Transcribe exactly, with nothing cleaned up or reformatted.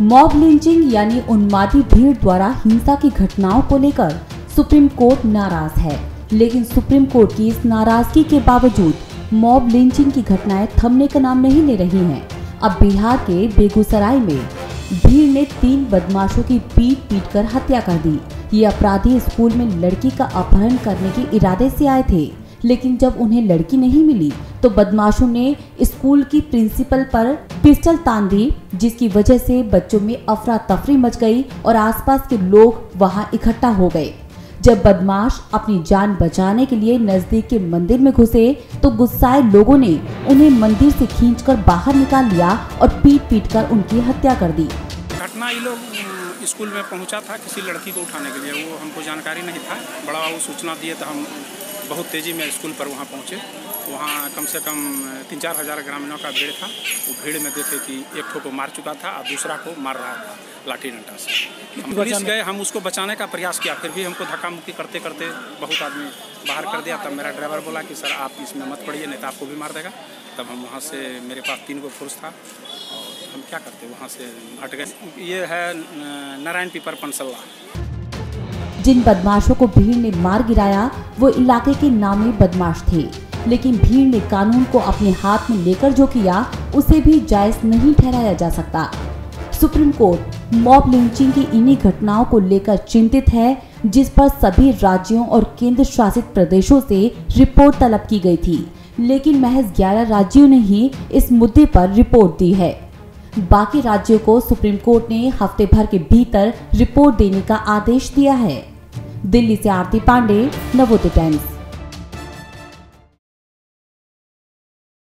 Mob lynching यानी उन्मादी भीड़ द्वारा हिंसा की घटनाओं को लेकर सुप्रीम कोर्ट नाराज है, लेकिन सुप्रीम कोर्ट की इस नाराजगी के बावजूद मॉब लिंचिंग की घटनाएं थमने का नाम नहीं ले रही हैं। अब बिहार के बेगूसराय में भीड़ ने तीन बदमाशों की पीट पीट कर हत्या कर दी। ये अपराधी स्कूल में लड़की का अपहरण करने के इरादे से आए थे, लेकिन जब उन्हें लड़की नहीं मिली तो बदमाशों ने स्कूल की प्रिंसिपल पर पिस्टल तान दी, जिसकी वजह से बच्चों में अफरा तफरी मच गई और आसपास के लोग वहां इकट्ठा हो गए। जब बदमाश अपनी जान बचाने के लिए नजदीक के मंदिर में घुसे तो गुस्साए लोगों ने उन्हें मंदिर से खींचकर बाहर निकाल लिया और पीट पीट कर उनकी हत्या कर दी। घटना ये लोग स्कूल में पहुँचा था किसी लड़की को उठाने के लिए, वो हमको जानकारी नहीं था, बड़ा बाबू सूचना दिए तो हम बहुत तेज़ी में स्कूल पर वहाँ पहुँचे। वहाँ कम से कम तीन चार हज़ार ग्रामीणों का भीड़ था। वो भीड़ में देखे कि एक ठो को मार चुका था और दूसरा को मार रहा था लाठी डंडा से। हम पुलिस गए, हम उसको बचाने का प्रयास किया, फिर भी हमको धक्का मुक्की करते करते बहुत आदमी बाहर कर दिया। तब मेरा ड्राइवर बोला कि सर आप इसमें मत पड़िए, नहीं तो आपको भी मार देगा। तब हम वहाँ से, मेरे पास तीन गो फोर्स था और हम क्या करते, वहाँ से हट गए। ये है नारायण पीपर पंसल्ला। जिन बदमाशों को भीड़ ने मार गिराया वो इलाके के नामी बदमाश थे, लेकिन भीड़ ने कानून को अपने हाथ में लेकर जो किया उसे भी जायज नहीं ठहराया जा सकता। सुप्रीम कोर्ट मॉब लिंचिंग की इन्हीं घटनाओं को लेकर चिंतित है, जिस पर सभी राज्यों और केंद्र शासित प्रदेशों से रिपोर्ट तलब की गई थी, लेकिन महज ग्यारह राज्यों ने ही इस मुद्दे पर रिपोर्ट दी है। बाकी राज्यों को सुप्रीम कोर्ट ने हफ्ते भर के भीतर रिपोर्ट देने का आदेश दिया है। दिल्ली से आरती पांडे, नवोदय टाइम्स।